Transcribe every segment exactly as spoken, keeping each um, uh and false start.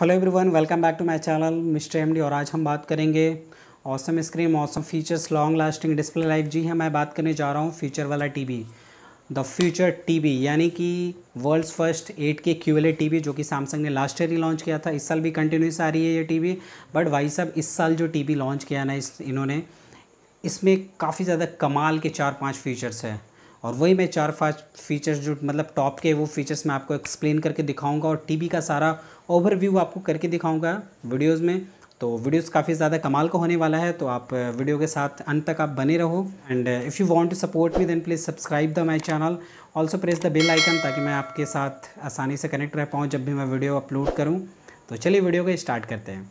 Hello everyone, welcome back to my channel mister MD. और आज हम बात करेंगे awesome screen, awesome features, long lasting display life. जी हाँ, मैं बात करने जा रहा हूँ फ्यूचर वाला टीवी, द फ्यूचर टीवी, यानी कि world's first eight K QLED TV, जो कि सैमसंग ने लास्ट ईयर ही लॉन्च किया था। इस साल भी कंटिन्यूस आ रही है ये टीवी, बट भाई साहब इस साल जो टीवी लॉन्च किया ना इस इन्होंने, इसमें काफ़ी ज़्यादा कमाल के चार पाँच फीचर्स हैं। और वही मैं चार पाँच फीचर्स जो मतलब टॉप के वो फ़ीचर्स मैं आपको एक्सप्लेन करके दिखाऊंगा और टीवी का सारा ओवरव्यू आपको करके दिखाऊंगा वीडियोस में। तो वीडियोस काफ़ी ज़्यादा कमाल का होने वाला है, तो आप वीडियो के साथ अंत तक आप बने रहो। And if you want to support me then please subscribe the my channel, also press the bell icon, ताकि मैं आपके साथ आसानी से कनेक्ट रह पाऊँ जब भी मैं वीडियो अपलोड करूँ। तो चलिए वीडियो को स्टार्ट करते हैं।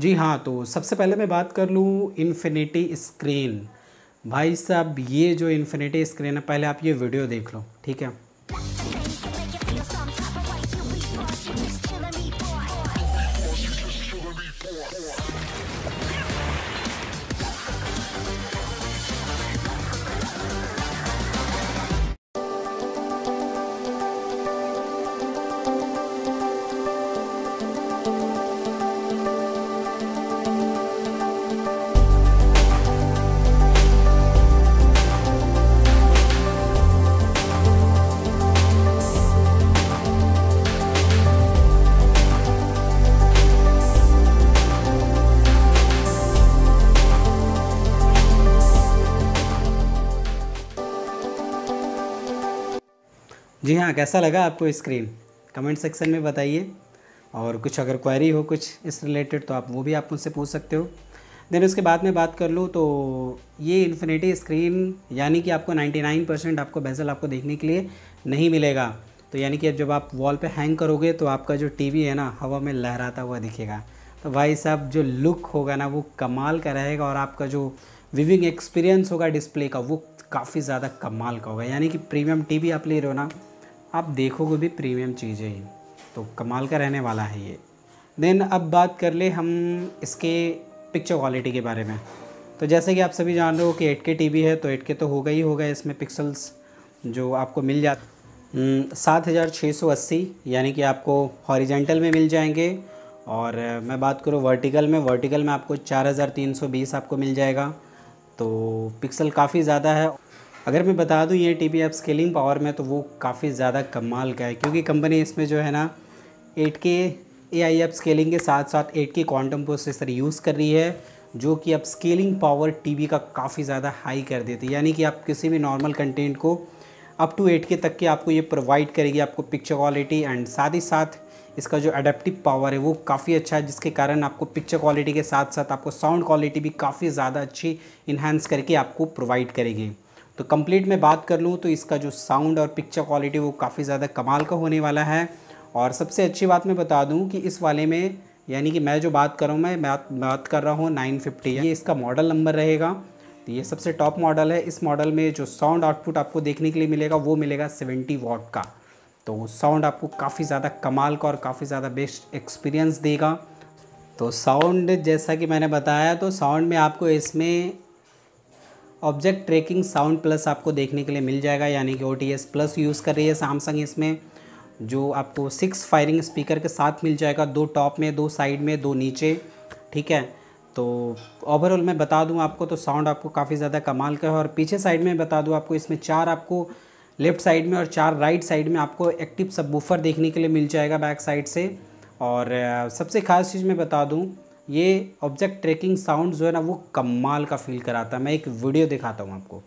जी हाँ, तो सबसे पहले मैं बात कर लूँ इन्फिनिटी स्क्रीन। भाई साहब ये जो इन्फिनिटी स्क्रीन है, पहले आप ये वीडियो देख लो, ठीक है। जी हाँ, कैसा लगा आपको स्क्रीन, कमेंट सेक्शन में बताइए। और कुछ अगर क्वेरी हो कुछ इस रिलेटेड तो आप वो भी आप मुझसे पूछ सकते हो। देन उसके बाद में बात कर लूँ तो ये इन्फिनिटी स्क्रीन यानी कि आपको निन्यानवे परसेंट आपको बेजल आपको देखने के लिए नहीं मिलेगा। तो यानी कि जब आप वॉल पे हैंग करोगे तो आपका जो टीवी है ना हवा में लहराता हुआ दिखेगा। तो भाई साहब जो लुक होगा ना वो कमाल का रहेगा, और आपका जो व्यूइंग एक्सपीरियंस होगा डिस्प्ले का वो काफ़ी ज़्यादा कमाल का होगा। यानी कि प्रीमियम टीवी आप ले रहे हो ना, आप देखोगे भी प्रीमियम चीज़ें ही, तो कमाल का रहने वाला है ये। देन अब बात कर ले हम इसके पिक्चर क्वालिटी के बारे में। तो जैसे कि आप सभी जान रहे हो कि एट के टीवी है, तो एट के तो होगा ही होगा। इसमें पिक्सल्स जो आपको मिल जाते सात हज़ार छः सौ अस्सी यानी कि आपको हॉरिजेंटल में मिल जाएंगे। और मैं बात करूँ वर्टिकल में, वर्टिकल में आपको चार हज़ार तीन सौ बीस आपको मिल जाएगा। तो पिक्सल काफ़ी ज़्यादा है। अगर मैं बता दूं ये टीवी अपस्केलिंग पावर में, तो वो काफ़ी ज़्यादा कमाल का है, क्योंकि कंपनी इसमें जो है ना एट के एआई अपस्केलिंग के साथ साथ एट के क्वांटम प्रोसेसर यूज़ कर रही है, जो कि अपस्केलिंग पावर टीवी का काफ़ी ज़्यादा हाई कर देती है। यानी कि आप किसी भी नॉर्मल कंटेंट को अप टू एट के तक के आपको ये प्रोवाइड करेगी, आपको पिक्चर क्वालिटी। एंड साथ ही साथ इसका जो अडेप्टिव पावर है वो काफ़ी अच्छा है, जिसके कारण आपको पिक्चर क्वालिटी के साथ साथ आपको साउंड क्वालिटी भी काफ़ी ज़्यादा अच्छी इन्हांस करके आपको प्रोवाइड करेगी। तो कंप्लीट मैं बात कर लूँ तो इसका जो साउंड और पिक्चर क्वालिटी वो काफ़ी ज़्यादा कमाल का होने वाला है। और सबसे अच्छी बात मैं बता दूँ कि इस वाले में, यानी कि मैं जो बात कर रहा हूँ, मैं बात बात कर रहा हूँ नाइन फिफ्टी, ये इसका मॉडल नंबर रहेगा। तो ये सबसे टॉप मॉडल है। इस मॉडल में जो साउंड आउटपुट आपको देखने के लिए मिलेगा वो मिलेगा सत्तर वाट का। तो साउंड आपको काफ़ी ज़्यादा कमाल का और काफ़ी ज़्यादा बेस्ट एक्सपीरियंस देगा। तो साउंड जैसा कि मैंने बताया, तो साउंड में आपको इसमें ऑब्जेक्ट ट्रैकिंग साउंड प्लस आपको देखने के लिए मिल जाएगा, यानी कि O T S plus use कर रही है सैमसंग इसमें, जो आपको सिक्स फायरिंग स्पीकर के साथ मिल जाएगा, दो टॉप में, दो साइड में, दो नीचे, ठीक है। तो ओवरऑल मैं बता दूं आपको तो साउंड आपको काफ़ी ज़्यादा कमाल का है। और पीछे साइड में बता दूं आपको, इसमें चार आपको लेफ़्ट साइड में और चार राइट साइड में आपको एक्टिव सबवूफर देखने के लिए मिल जाएगा बैक साइड से। और सबसे ख़ास चीज़ मैं बता दूँ, ये ऑब्जेक्ट ट्रैकिंग साउंड जो है ना वो कमाल का फील कराता है। मैं एक वीडियो दिखाता हूँ आपको।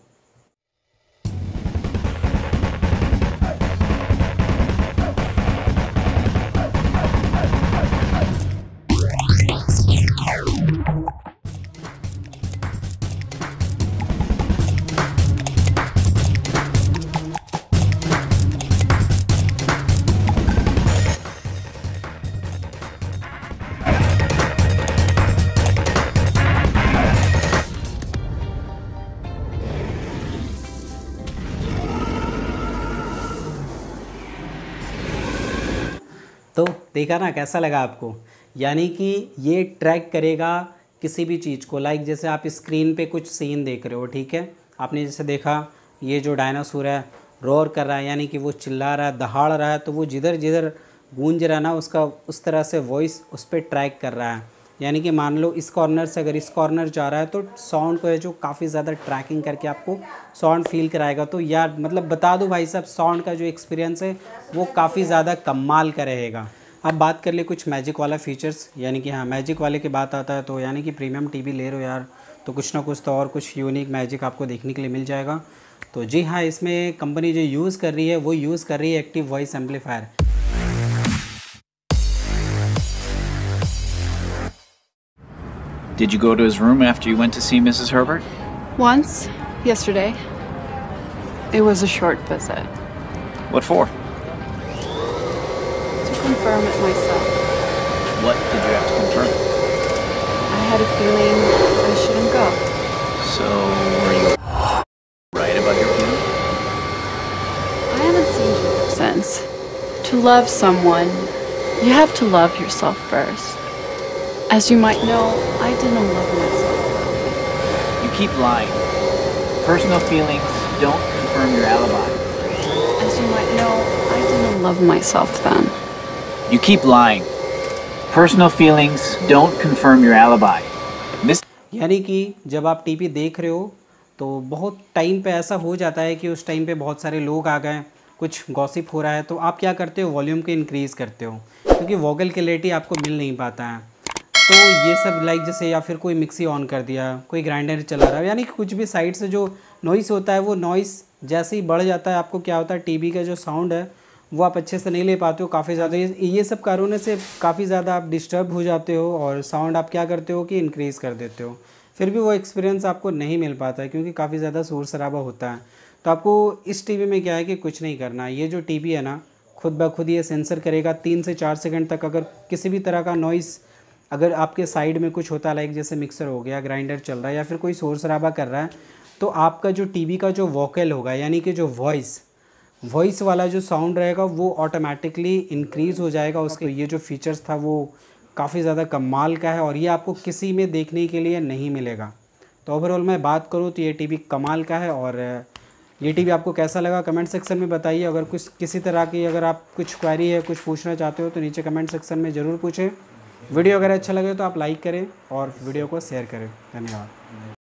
तो देखा ना कैसा लगा आपको, यानी कि ये ट्रैक करेगा किसी भी चीज़ को, लाइक जैसे आप स्क्रीन पे कुछ सीन देख रहे हो, ठीक है, आपने जैसे देखा ये जो डायनासोर है रोर कर रहा है, यानी कि वो चिल्ला रहा है, दहाड़ रहा है, तो वो जिधर जिधर गूंज रहा ना उसका उस तरह से वॉइस उस पर ट्रैक कर रहा है। यानी कि मान लो इस कॉर्नर से अगर इस कॉर्नर जा रहा है तो साउंड को है जो काफ़ी ज़्यादा ट्रैकिंग करके आपको साउंड फील कराएगा। तो यार मतलब बता दो भाई साहब, साउंड का जो एक्सपीरियंस है वो काफ़ी ज़्यादा कमाल का रहेगा। अब बात कर ले कुछ मैजिक वाला फ़ीचर्स, यानी कि हाँ मैजिक वाले की बात आता है तो यानी कि प्रीमियम टीवी ले रहे हो यार तो कुछ ना कुछ तो और कुछ यूनिक मैजिक आपको देखने के लिए मिल जाएगा। तो जी हाँ, इसमें कंपनी जो यूज़ कर रही है वो यूज़ कर रही है active voice amplifier. Did you go to his room after you went to see Missus Herbert? Once, yesterday. It was a short visit. What for? To confirm it myself. What did you have to confirm? I had a feeling I shouldn't go. So, were you right about your feeling? I haven't seen you since. To love someone, you have to love yourself first. As you might know, I didn't love myself. You keep lying. Personal feelings don't confirm your alibi. As you might know, I didn't love myself then. You keep lying. Personal feelings don't confirm your alibi. Miss यानी कि जब आप TV देख रहे हो तो बहुत time पे ऐसा हो जाता है कि उस टाइम पे बहुत सारे लोग आ गए, कुछ गॉसिप हो रहा है, तो आप क्या करते हो वॉल्यूम को इंक्रीज़ करते हो क्योंकि वोकल क्लैरिटी आपको मिल नहीं पाता है। तो ये सब लाइक जैसे या फिर कोई मिक्सी ऑन कर दिया, कोई ग्राइंडर चला रहा है, यानी कि कुछ भी साइड से जो नॉइस होता है वो नॉइस जैसे ही बढ़ जाता है आपको क्या होता है टीवी का जो साउंड है वो आप अच्छे से नहीं ले पाते हो। काफ़ी ज़्यादा ये सब कारणों से काफ़ी ज़्यादा आप डिस्टर्ब हो जाते हो और साउंड आप क्या करते हो कि इंक्रीज़ कर देते हो, फिर भी वो एक्सपीरियंस आपको नहीं मिल पाता है क्योंकि काफ़ी ज़्यादा शोर शराबा होता है। तो आपको इस टीवी में क्या है कि कुछ नहीं करना, ये जो टीवी है ना खुद ब खुद ये सेंसर करेगा। तीन से चार सेकेंड तक अगर किसी भी तरह का नॉइस अगर आपके साइड में कुछ होता है, लाइक जैसे मिक्सर हो गया, ग्राइंडर चल रहा है या फिर कोई शोर शराबा कर रहा है, तो आपका जो टीवी का जो वोकल होगा यानी कि जो वॉइस वॉइस वाला जो साउंड रहेगा वो ऑटोमेटिकली इंक्रीज़ हो जाएगा उसके। ये जो फीचर्स था वो काफ़ी ज़्यादा कमाल का है और ये आपको किसी में देखने के लिए नहीं मिलेगा। तो ओवरऑल मैं बात करूँ तो ये टीवी कमाल का है। और ये टीवी आपको कैसा लगा कमेंट सेक्शन में बताइए। अगर कुछ किसी तरह की अगर आप कुछ क्वेरी है, कुछ पूछना चाहते हो तो नीचे कमेंट सेक्शन में ज़रूर पूछें। वीडियो अगर अच्छा लगे तो आप लाइक करें और वीडियो को शेयर करें। धन्यवाद।